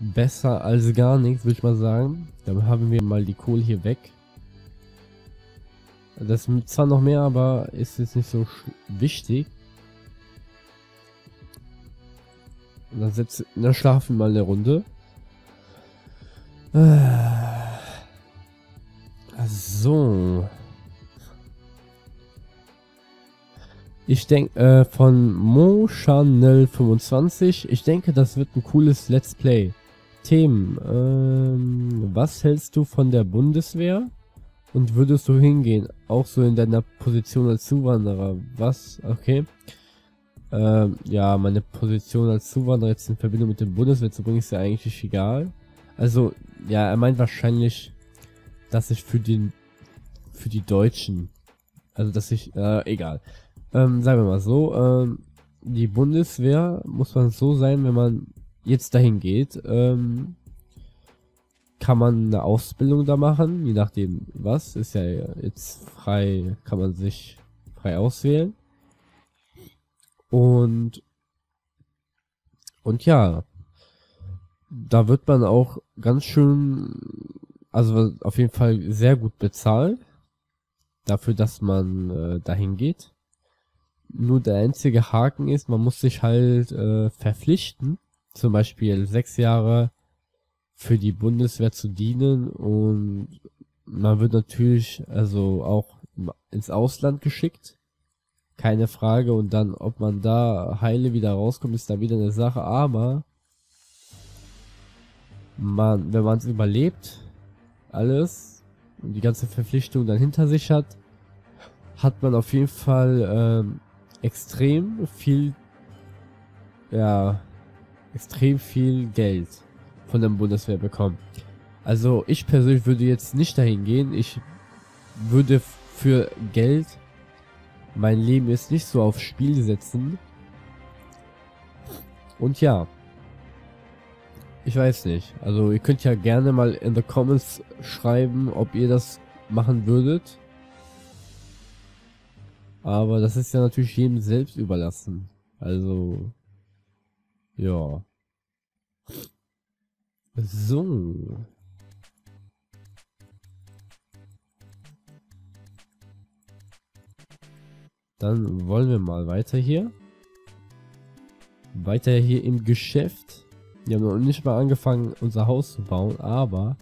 Besser als gar nichts, würde ich mal sagen. Dann haben wir mal die Kohle hier weg. Das ist zwar noch mehr, aber ist jetzt nicht so wichtig. Und dann, dann schlafen wir mal eine Runde. So. Ich denke, von Mochanel25. Ich denke, das wird ein cooles Let's Play. Themen. Was hältst du von der Bundeswehr? Und würdest du hingehen? Auch so in deiner Position als Zuwanderer. Was? Okay. Ja, meine Position als Zuwanderer jetzt in Verbindung mit der Bundeswehr zu bringen, ist ja eigentlich egal. Also, ja, er meint wahrscheinlich, dass ich für die Deutschen, also dass ich, egal. Sagen wir mal so, die Bundeswehr muss man so sein, wenn man jetzt dahin geht, kann man eine Ausbildung da machen, je nachdem was, ist ja jetzt frei, kann man sich frei auswählen. Und ja, da wird man auch ganz schön, also auf jeden Fall sehr gut bezahlt, dafür, dass man dahin geht. Nur der einzige Haken ist, man muss sich halt verpflichten, zum Beispiel 6 Jahre für die Bundeswehr zu dienen, und man wird natürlich also auch ins Ausland geschickt. Keine Frage, und dann, ob man da heile wieder rauskommt, ist da wieder eine Sache, aber man, wenn man es überlebt, alles, und die ganze Verpflichtung dann hinter sich hat, hat man auf jeden Fall extrem viel, ja, extrem viel Geld von der Bundeswehr bekommen. Also ich persönlich würde jetzt nicht dahin gehen, ich würde für Geld mein Leben ist nicht so aufs Spiel setzen. Und ja. Ich weiß nicht. Also ihr könnt ja gerne mal in the comments schreiben, ob ihr das machen würdet. Aber das ist ja natürlich jedem selbst überlassen. Also. Ja. So. Dann wollen wir mal weiter hier. Weiter hier im Geschäft. Wir haben noch nicht mal angefangen, unser Haus zu bauen, aber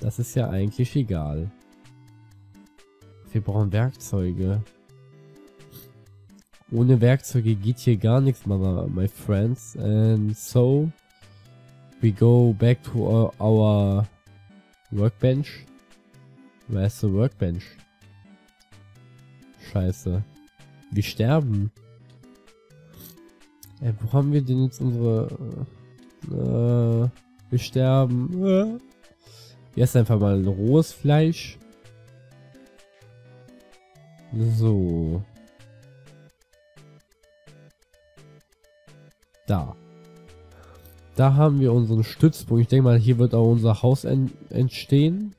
das ist ja eigentlich egal. Wir brauchen Werkzeuge. Ohne Werkzeuge geht hier gar nichts, my friends. And so, we go back to our workbench. Where's the workbench? Scheiße. Wir sterben. Ey, wo haben wir denn jetzt unsere... wir sterben. Jetzt einfach mal ein rohes Fleisch. So. Da. Da haben wir unseren Stützpunkt. Ich denke mal, hier wird auch unser Haus entstehen.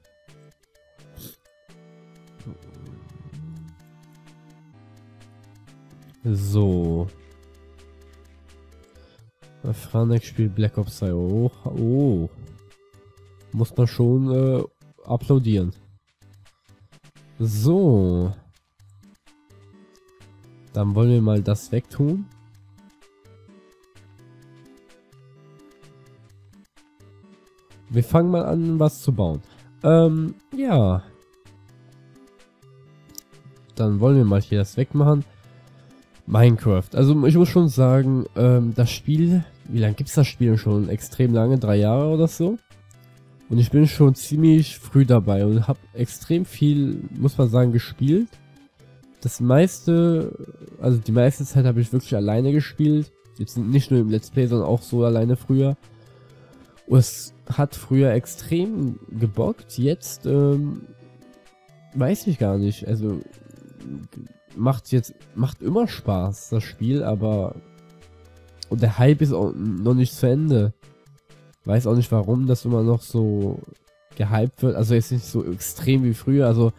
So. Franek spielt Black Ops 2. Oh, oh. Muss man schon applaudieren. So. Dann wollen wir mal das wegtun. Wir fangen mal an, was zu bauen. Ja. Dann wollen wir mal hier das wegmachen. Minecraft. Also ich muss schon sagen, das Spiel, wie lange gibt es das Spiel schon? Extrem lange, 3 Jahre oder so. Und ich bin schon ziemlich früh dabei und habe extrem viel, muss man sagen, gespielt. Das meiste, also die meiste Zeit habe ich wirklich alleine gespielt. Jetzt nicht nur im Let's Play, sondern auch so alleine früher. Und es hat früher extrem gebockt. Jetzt, weiß ich gar nicht. Also... macht immer Spaß, das Spiel, aber und der Hype ist auch noch nicht zu Ende. Weiß auch nicht warum, dass immer noch so gehypt wird, also ist nicht so extrem wie früher, also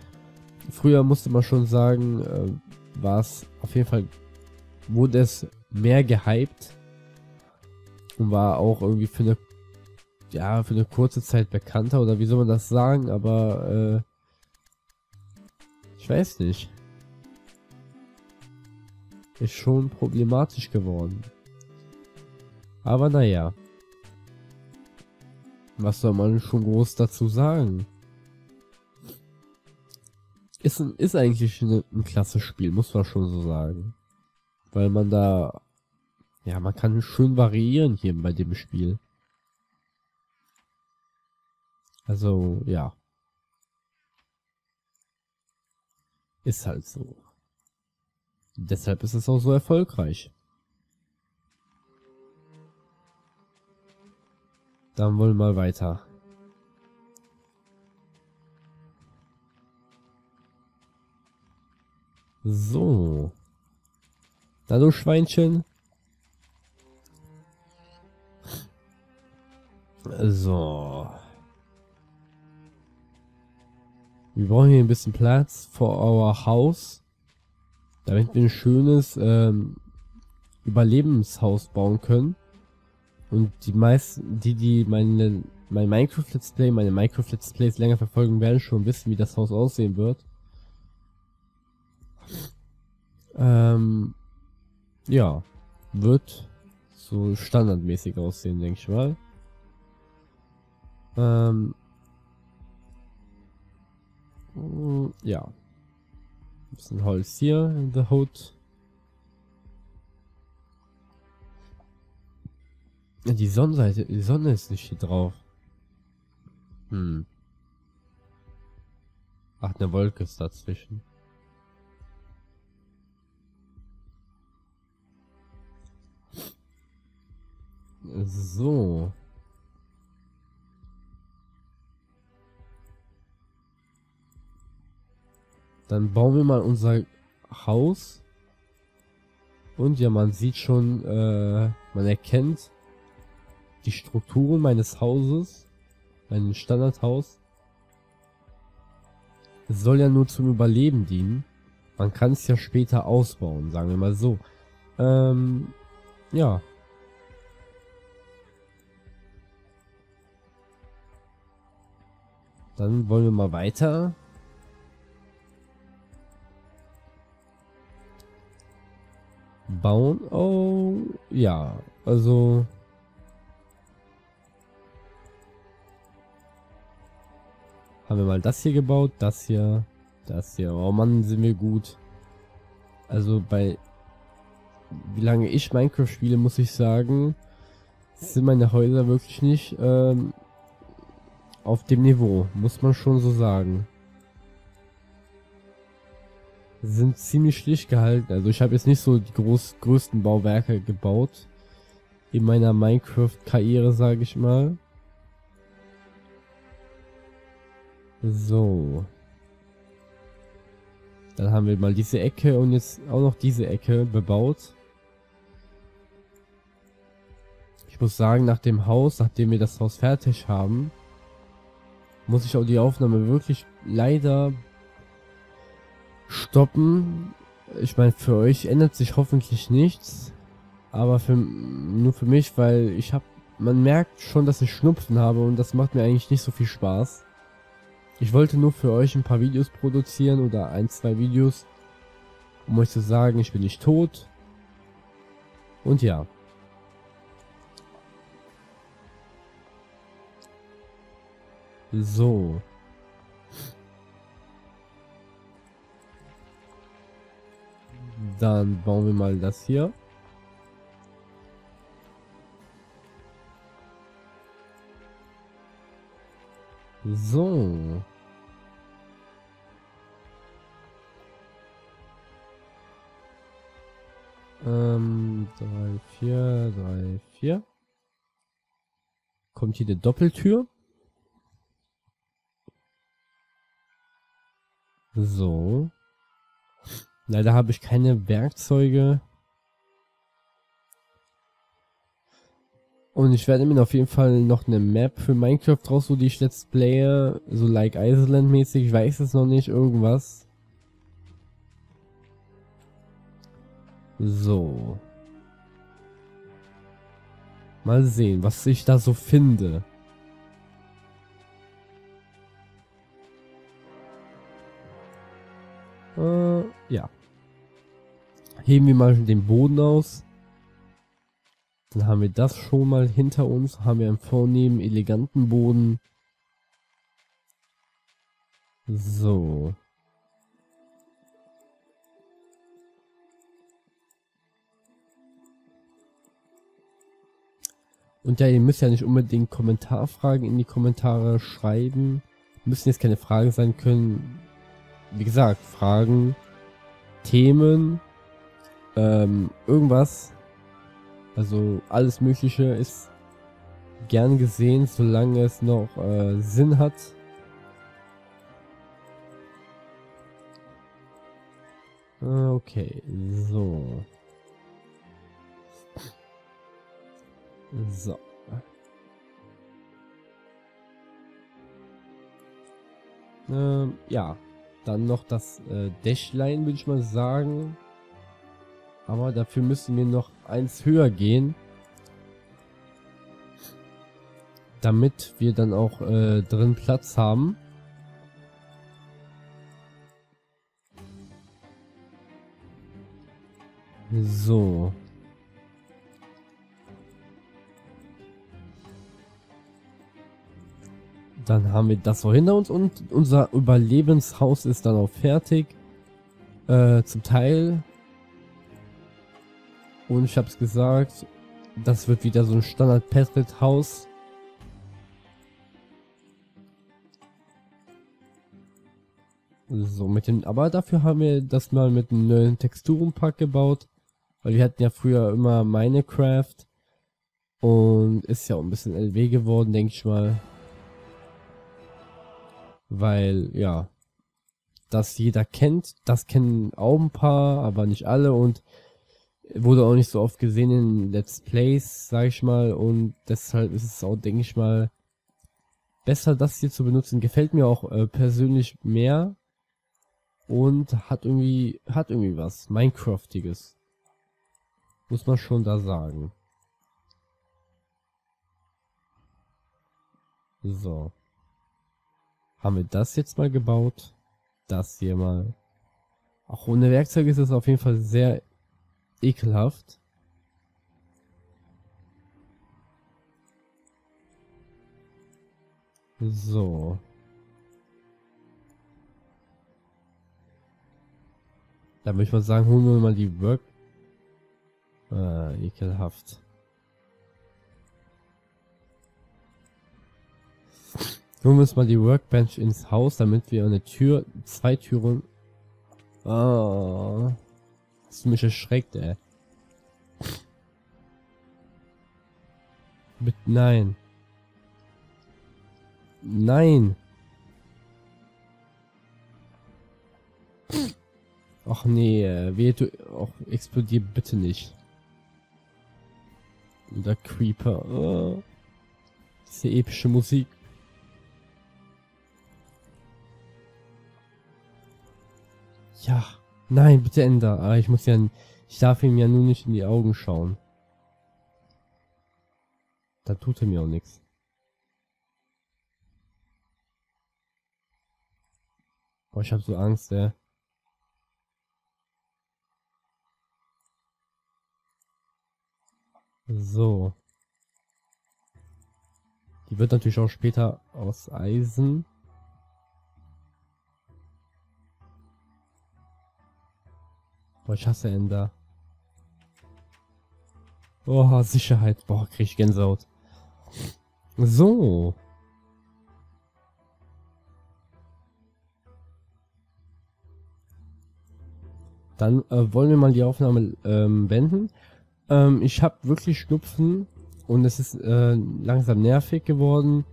früher musste man schon sagen, war es auf jeden Fall, wurde es mehr gehypt und war auch irgendwie für eine ja, für eine kurze Zeit bekannter, oder wie soll man das sagen, aber ich weiß nicht. Ist schon problematisch geworden. Aber naja. Was soll man schon groß dazu sagen? Ist eigentlich ein klasse Spiel, muss man schon so sagen. Weil man da... Ja, man kann schön variieren hier bei dem Spiel. Also, ja. Ist halt so. Deshalb ist es auch so erfolgreich. Dann wollen wir mal weiter. So. Na du Schweinchen. So. Wir brauchen hier ein bisschen Platz for our house. Damit wir ein schönes Überlebenshaus bauen können. Und die meisten, die mein Minecraft-Let's Play, meine Minecraft-Let's Plays länger verfolgen, werden schon wissen, wie das Haus aussehen wird. Ja, wird so standardmäßig aussehen, denke ich mal. Ja. Ein bisschen Holz hier in der Hut. Die Sonnenseite, die Sonne ist nicht hier drauf. Hm. Ach, eine Wolke ist dazwischen. So. Dann bauen wir mal unser Haus. Und ja, man sieht schon, man erkennt die Strukturen meines Hauses, mein Standardhaus. Es soll ja nur zum Überleben dienen. Man kann es ja später ausbauen, sagen wir mal so. Ja. Dann wollen wir mal weiter. Bauen. Oh, ja. Also... Haben wir mal das hier gebaut, das hier, das hier. Oh Mann, sind wir gut. Also bei... Wie lange ich Minecraft spiele, muss ich sagen, sind meine Häuser wirklich nicht auf dem Niveau. Muss man schon so sagen. Sind ziemlich schlicht gehalten. Also ich habe jetzt nicht so die größten Bauwerke gebaut. In meiner Minecraft-Karriere, sage ich mal. So. Dann haben wir mal diese Ecke und jetzt auch noch diese Ecke bebaut. Ich muss sagen, nach dem Haus, nachdem wir das Haus fertig haben, muss ich auch die Aufnahme wirklich leider stoppen. Ich meine, für euch ändert sich hoffentlich nichts. Aber nur für mich, weil man merkt schon, dass ich Schnupfen habe und das macht mir eigentlich nicht so viel Spaß. Ich wollte nur für euch ein paar Videos produzieren oder ein, zwei Videos, um euch zu sagen, ich bin nicht tot. Und ja. So. Dann bauen wir mal das hier. So. Drei, vier. Kommt hier eine Doppeltür. So. Leider habe ich keine Werkzeuge. Und ich werde mir auf jeden Fall noch eine Map für Minecraft raus, so die ich Let's Playe, so Like Island mäßig, ich weiß es noch nicht, irgendwas. So. Mal sehen, was ich da so finde. heben wir mal den Boden aus. Dann haben wir das schon mal hinter uns. Haben wir einen vornehmen, eleganten Boden. So. Und ja, ihr müsst ja nicht unbedingt Kommentarfragen in die Kommentare schreiben. Müssen jetzt keine Fragen sein können. Wie gesagt, Fragen, Themen, irgendwas. Also alles Mögliche ist gern gesehen, solange es noch Sinn hat. Okay, so. So. Ja. Dann noch das Dashline, würde ich mal sagen. Aber dafür müssen wir noch eins höher gehen. Damit wir dann auch drin Platz haben. So. Dann haben wir das so hinter uns und unser Überlebenshaus ist dann auch fertig. Zum Teil. Und ich hab's gesagt, das wird wieder so ein Standard-Petrit-Haus. So, mit dem. Aber dafür haben wir das mal mit einem neuen Texturenpack gebaut. Weil wir hatten ja früher immer Minecraft. Und ist ja auch ein bisschen LW geworden, denke ich mal. Weil, ja, das jeder kennt, das kennen auch ein paar, aber nicht alle und wurde auch nicht so oft gesehen in Let's Plays, sag ich mal, und deshalb ist es auch, denke ich mal, besser, das hier zu benutzen. Gefällt mir auch persönlich mehr und hat irgendwie was Minecraftiges, muss man schon da sagen. So. Haben wir das jetzt mal gebaut. Das hier mal. Auch ohne Werkzeug ist es auf jeden Fall sehr ekelhaft. So. Dann würde ich mal sagen, holen wir mal die Work. Ekelhaft. Holen wir uns mal die Workbench ins Haus, damit wir eine Tür, zwei Türen... Oh, hast du mich erschreckt, ey. Bitte, nein. Nein. Ach nee, wehe, du explodier bitte nicht. Der Creeper. Oh. Diese epische Musik. Ja, nein, bitte Ender. Aber ich muss ja, ich darf ihm ja nur nicht in die Augen schauen. Da tut er mir auch nichts. Boah, ich hab so Angst, ey. So. Die wird natürlich auch später aus Eisen. Boah, ich hasse Ender. Oh, Sicherheit. Boah, krieg ich Gänsehaut. So. Dann wollen wir mal die Aufnahme wenden. Ich habe wirklich Schnupfen und es ist langsam nervig geworden.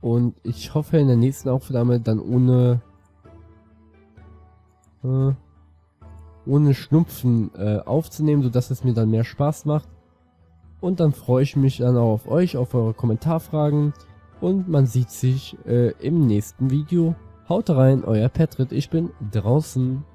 Und ich hoffe in der nächsten Aufnahme dann ohne Schnupfen aufzunehmen, sodass es mir dann mehr Spaß macht. Und dann freue ich mich dann auch auf euch, auf eure Kommentarfragen. Und man sieht sich im nächsten Video. Haut rein, euer Petrit, ich bin draußen.